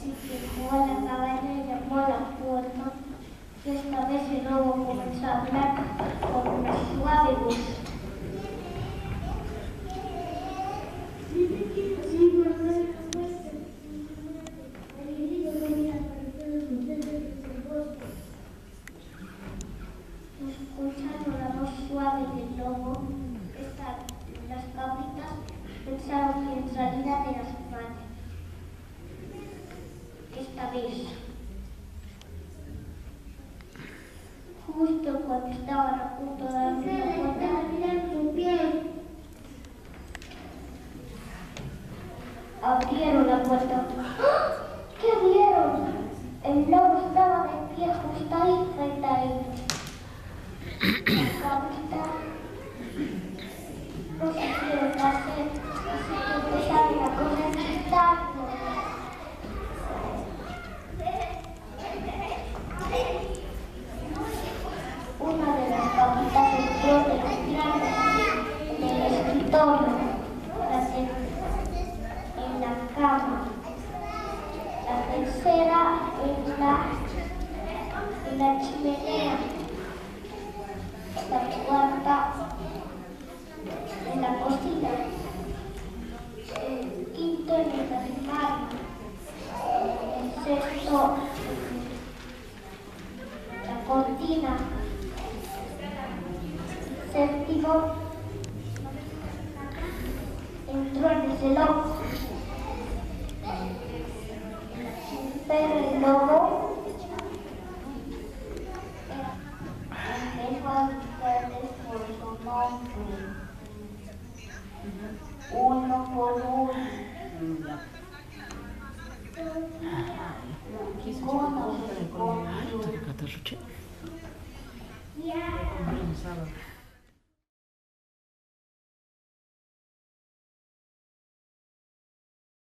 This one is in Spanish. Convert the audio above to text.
se fijó a la cabaña y llamó a la puerta, y esta vez el lobo comenzó a hablar con una suave voz. Escuchando la voz suave del lobo, las cabritas pensaron que en realidad era su madre. Esta vez, justo cuando estaban a punto de darse cuenta, abrieron la puerta. ¿Qué vieron? El lobo estaba de pie justo ahí frente a ellos. Las cabritas no se hicieron caso, así que empezaron a correr gritando. Una de las cabritas entró en el escritorio, en la cama, la tercera en la chimenea, la cuarta en la cocina, el quinto en el armario, el sexto en la cortina, el séptimo entró en el reloj. Pero el lobo empezó a buscarles por su nombre, uno por uno. Ninguno se encontró.